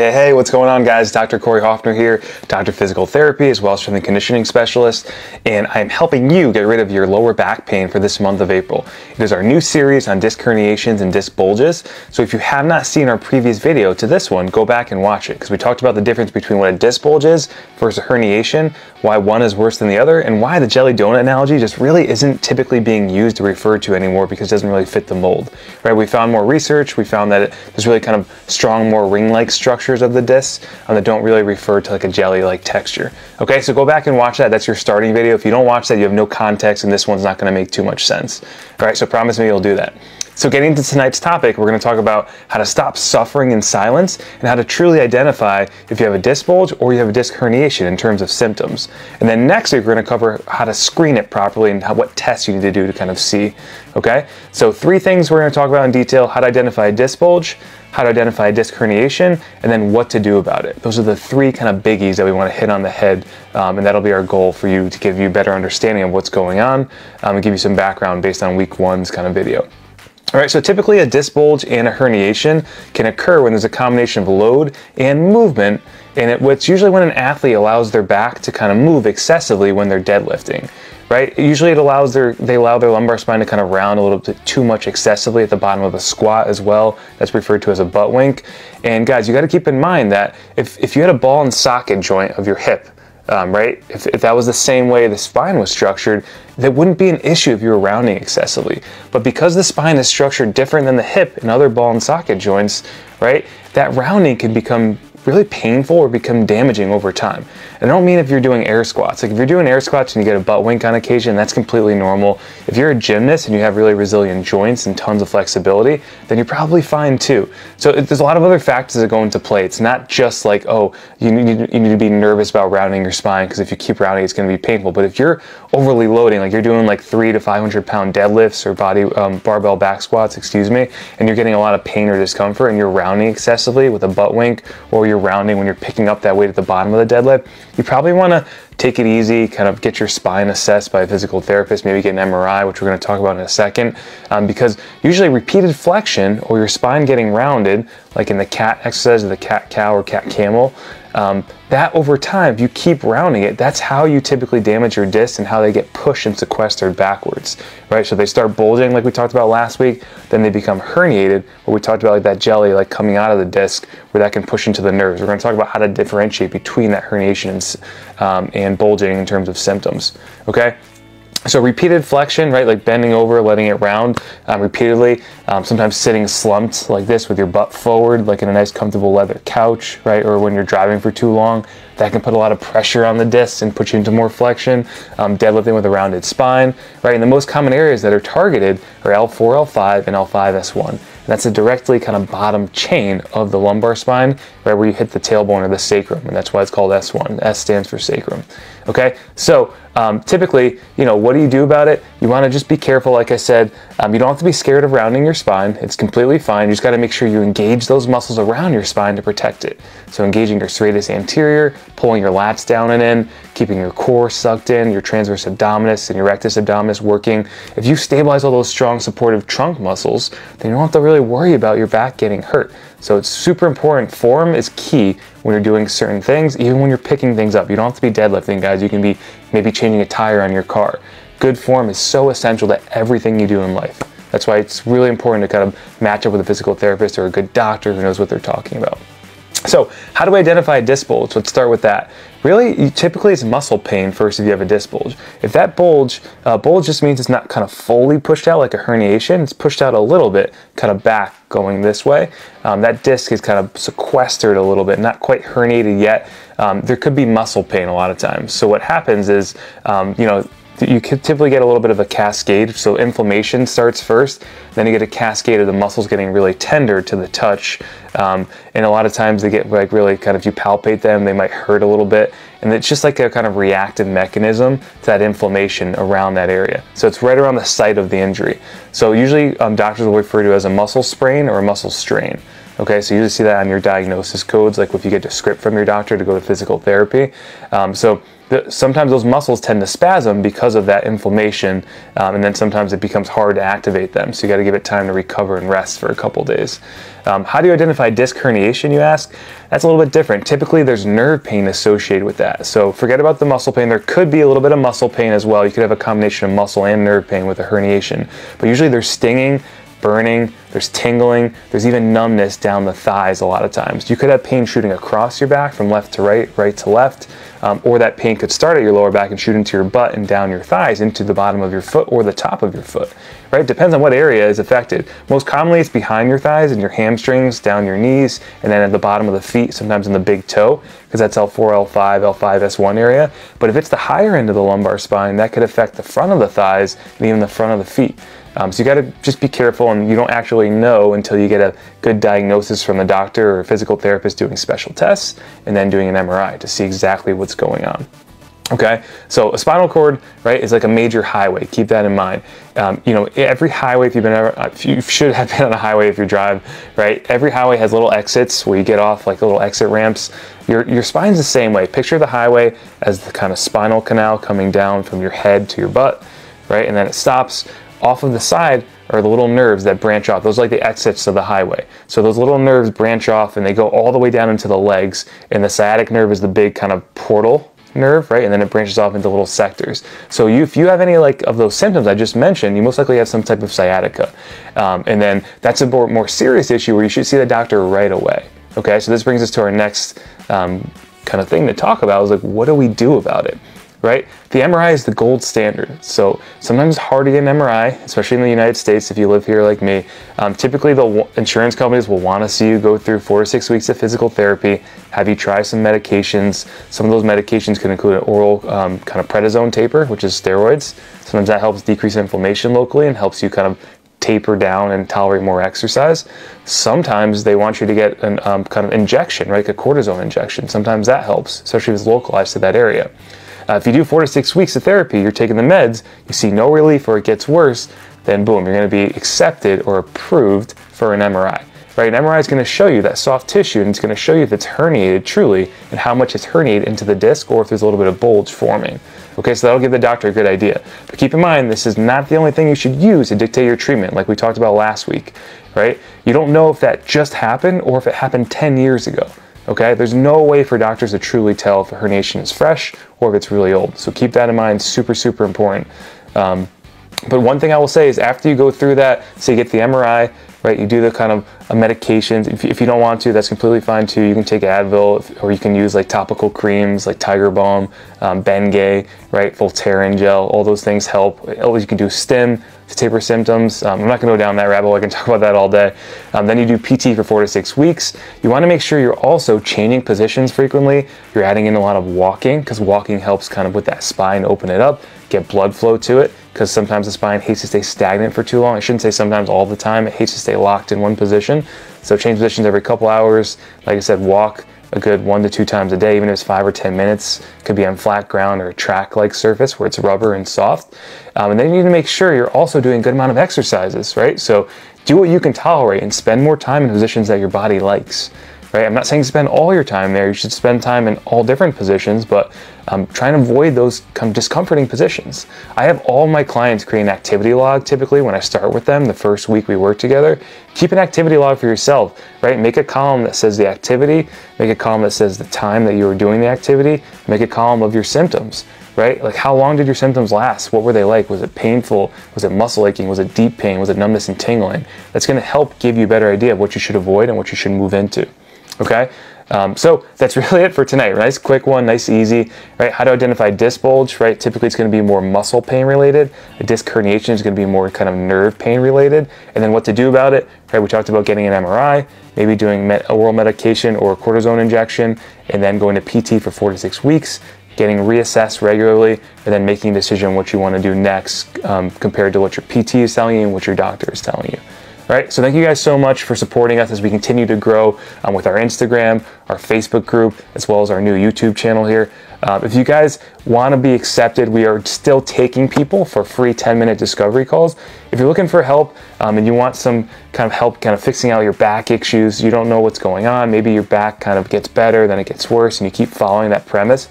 Hey, what's going on, guys? Dr. Corey Hoffner here, Dr. Physical Therapy, as well as from the Conditioning Specialist, and I'm helping you get rid of your lower back pain for this month of April. It is our new series on disc herniations and disc bulges, so if you have not seen our previous video to this one, go back and watch it, because we talked about the difference between what a disc bulge is versus a herniation, why one is worse than the other, and why the jelly donut analogy just really isn't typically being used or referred to anymore because it doesn't really fit the mold, right? We found more research, we found that there's really kind of strong, more ring-like structures of the discs that don't really refer to like a jelly-like texture. Okay, so go back and watch that. That's your starting video. If you don't watch that, you have no context and this one's not gonna make too much sense. All right, so promise me you'll do that. So getting to tonight's topic, we're gonna talk about how to stop suffering in silence and how to truly identify if you have a disc bulge or you have a disc herniation in terms of symptoms. And then next week, we're gonna cover how to screen it properly and what tests you need to do to kind of see, okay? So three things we're gonna talk about in detail: how to identify a disc bulge, how to identify a disc herniation, and then what to do about it. Those are the three kind of biggies that we want to hit on the head, and that'll be our goal for you, to give you a better understanding of what's going on and give you some background based on week one's kind of video. All right, so typically a disc bulge and a herniation can occur when there's a combination of load and movement, and it's usually when an athlete allows their back to kind of move excessively when they're deadlifting, right? Usually it allows they allow their lumbar spine to kind of round a little bit too much excessively at the bottom of a squat as well. That's referred to as a butt wink. And guys, you gotta keep in mind that if you had a ball and socket joint of your hip, right? If that was the same way the spine was structured, that wouldn't be an issue if you were rounding excessively. But because the spine is structured different than the hip and other ball and socket joints, right, that rounding can become really painful or become damaging over time. And I don't mean if you're doing air squats. Like if you're doing air squats and you get a butt wink on occasion, that's completely normal. If you're a gymnast and you have really resilient joints and tons of flexibility, then you're probably fine too. So there's a lot of other factors that go into play. It's not just like, oh, you need to be nervous about rounding your spine because if you keep rounding, it's gonna be painful. But if you're overly loading, like you're doing like 300 to 500 pound deadlifts or barbell back squats, and you're getting a lot of pain or discomfort and you're rounding excessively with a butt wink, or you're rounding when you're picking up that weight at the bottom of the deadlift, you probably want to take it easy, kind of get your spine assessed by a physical therapist, maybe get an MRI, which we're going to talk about in a second, because usually repeated flexion or your spine getting rounded, like in the cat exercise or the cat cow or cat camel, that over time, if you keep rounding it, that's how you typically damage your discs and how they get pushed and sequestered backwards, right? So they start bulging like we talked about last week, then they become herniated, where we talked about like that jelly like coming out of the disc, where that can push into the nerves. We're going to talk about how to differentiate between that herniation and bulging in terms of symptoms, okay? So repeated flexion, right, like bending over, letting it round repeatedly, sometimes sitting slumped like this with your butt forward, like in a nice comfortable leather couch, right, or when you're driving for too long, that can put a lot of pressure on the discs and put you into more flexion, deadlifting with a rounded spine, right, and the most common areas that are targeted are L4, L5, and L5, S1. And that's a directly kind of bottom chain of the lumbar spine, right, where you hit the tailbone or the sacrum, and that's why it's called S1. S stands for sacrum, okay? So typically, you know, what do you do about it? You want to just be careful, like I said. You don't have to be scared of rounding your spine. It's completely fine. You just got to make sure you engage those muscles around your spine to protect it. So engaging your serratus anterior, pulling your lats down and in, keeping your core sucked in, your transverse abdominis and your rectus abdominis working. If you stabilize all those strong supportive trunk muscles, then you don't have to really worry about your back getting hurt. So it's super important. Form is key when you're doing certain things, even when you're picking things up. You don't have to be deadlifting, guys. You can be maybe changing a tire on your car. Good form is so essential to everything you do in life. That's why it's really important to kind of match up with a physical therapist or a good doctor who knows what they're talking about. So how do we identify a disc bulge? Let's start with that. Really, typically it's muscle pain first if you have a disc bulge. If that bulge just means it's not kind of fully pushed out like a herniation, it's pushed out a little bit, kind of back going this way. That disc is kind of sequestered a little bit, not quite herniated yet. There could be muscle pain a lot of times. So what happens is, you know, you can typically get a little bit of a cascade. So inflammation starts first, then you get a cascade of the muscles getting really tender to the touch. And a lot of times they get like really kind of, you palpate them, they might hurt a little bit. And it's just like a kind of reactive mechanism to that inflammation around that area. So it's right around the site of the injury. So usually doctors will refer to it as a muscle sprain or a muscle strain. Okay, so you usually see that on your diagnosis codes, like if you get a script from your doctor to go to physical therapy. Sometimes those muscles tend to spasm because of that inflammation, and then sometimes it becomes hard to activate them. So you got to give it time to recover and rest for a couple days. How do you identify disc herniation, you ask? That's a little bit different. Typically, there's nerve pain associated with that. So forget about the muscle pain. There could be a little bit of muscle pain as well. You could have a combination of muscle and nerve pain with a herniation, but usually there's stinging, burning, there's tingling, there's even numbness down the thighs a lot of times. You could have pain shooting across your back from left to right, right to left, or that pain could start at your lower back and shoot into your butt and down your thighs, into the bottom of your foot or the top of your foot, right? Depends on what area is affected. Most commonly it's behind your thighs and your hamstrings, down your knees, and then at the bottom of the feet, sometimes in the big toe, because that's L4, L5, L5, S1 area. But if it's the higher end of the lumbar spine, that could affect the front of the thighs and even the front of the feet. So you got to just be careful, and you don't actually know until you get a good diagnosis from the doctor or a physical therapist doing special tests and then doing an MRI to see exactly what's going on. Okay, so a spinal cord, right, is like a major highway. Keep that in mind. You know, every highway, you should have been on a highway if you drive, right? Every highway has little exits where you get off, like little exit ramps. Your spine's the same way. Picture the highway as the kind of spinal canal coming down from your head to your butt, right? And then it stops. Off of the side are the little nerves that branch off. Those are like the exits of the highway. So those little nerves branch off and they go all the way down into the legs, and the sciatic nerve is the big kind of portal nerve, right? And then it branches off into little sectors. So if you have any of those symptoms I just mentioned, you most likely have some type of sciatica. And then that's a more serious issue where you should see the doctor right away. Okay, so this brings us to our next kind of thing to talk about is like, what do we do about it? Right? The MRI is the gold standard. So sometimes it's hard to get an MRI, especially in the United States if you live here like me. Typically the insurance companies will want to see you go through 4 to 6 weeks of physical therapy, have you try some medications. Some of those medications can include an oral kind of prednisone taper, which is steroids. Sometimes that helps decrease inflammation locally and helps you kind of taper down and tolerate more exercise. Sometimes they want you to get an kind of injection, right? Like a cortisone injection. Sometimes that helps, especially if it's localized to that area. If you do 4 to 6 weeks of therapy, you're taking the meds, you see no relief or it gets worse, then boom, you're going to be accepted or approved for an MRI. Right? An MRI is going to show you that soft tissue, and it's going to show you if it's herniated truly and how much it's herniated into the disc or if there's a little bit of bulge forming. Okay, so that'll give the doctor a good idea. But keep in mind, this is not the only thing you should use to dictate your treatment, like we talked about last week. Right? You don't know if that just happened or if it happened 10 years ago. Okay, there's no way for doctors to truly tell if a herniation is fresh or if it's really old. So keep that in mind, super, super important. But one thing I will say is after you go through that, so you get the MRI, right, you do the kind of medications. If you don't want to, that's completely fine too. You can take Advil, or you can use like topical creams like Tiger Balm, Bengay, right, Volterran gel, all those things help. You can do stim to taper symptoms. I'm not gonna go down that rabbit hole, I can talk about that all day. Then you do PT for 4 to 6 weeks. You wanna make sure you're also changing positions frequently. You're adding in a lot of walking, because walking helps kind of with that spine, open it up, get blood flow to it, because sometimes the spine hates to stay stagnant for too long. I shouldn't say sometimes, all the time. It hates to stay locked in one position. So change positions every couple hours. Like I said, walk a good 1 to 2 times a day, even if it's 5 or 10 minutes. Could be on flat ground or a track-like surface where it's rubber and soft. And then you need to make sure you're also doing a good amount of exercises, right? So do what you can tolerate and spend more time in positions that your body likes. Right? I'm not saying spend all your time there. You should spend time in all different positions, but try and avoid those kind of discomforting positions. I have all my clients create an activity log typically when I start with them the first week we work together. Keep an activity log for yourself, right? Make a column that says the activity, make a column that says the time that you were doing the activity, make a column of your symptoms, right? Like how long did your symptoms last? What were they like? Was it painful? Was it muscle aching? Was it deep pain? Was it numbness and tingling? That's gonna help give you a better idea of what you should avoid and what you should move into. Okay, so that's really it for tonight. Nice quick one, nice easy, right? How to identify disc bulge, right? Typically it's gonna be more muscle pain related. A disc herniation is gonna be more kind of nerve pain related. And then what to do about it, right? We talked about getting an MRI, maybe doing oral medication or a cortisone injection, and then going to PT for 4 to 6 weeks, getting reassessed regularly, and then making a decision what you wanna do next compared to what your PT is telling you and what your doctor is telling you. Right, so thank you guys so much for supporting us as we continue to grow with our Instagram, our Facebook group, as well as our new YouTube channel here. If you guys want to be accepted, we are still taking people for free 10-minute discovery calls. If you're looking for help and you want some kind of help kind of fixing out your back issues, you don't know what's going on, maybe your back kind of gets better, then it gets worse, and you keep following that premise.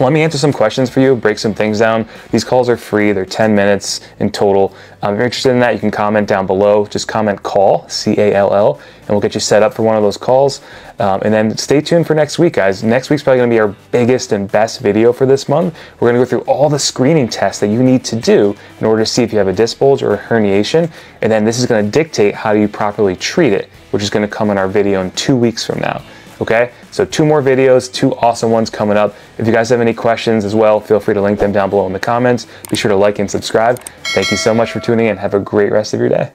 Let me answer some questions for you, break some things down. These calls are free, they're 10 minutes in total. If you're interested in that, you can comment down below. Just comment call, C-A-L-L, and we'll get you set up for one of those calls. And then stay tuned for next week, guys. Next week's probably gonna be our biggest and best video for this month. We're gonna go through all the screening tests that you need to do in order to see if you have a disc bulge or a herniation. And then this is gonna dictate how you properly treat it, which is gonna come in our video in 2 weeks from now. Okay, so 2 more videos, 2 awesome ones coming up. If you guys have any questions as well, feel free to link them down below in the comments. Be sure to like and subscribe. Thank you so much for tuning in. Have a great rest of your day.